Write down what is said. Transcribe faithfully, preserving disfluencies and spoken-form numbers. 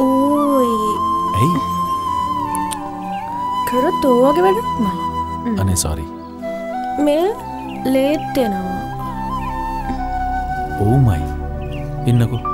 Oi. Hey. करो तो आगे बैठो। अने सॉरी। मैं लेट है ना। Oh my. इन्नको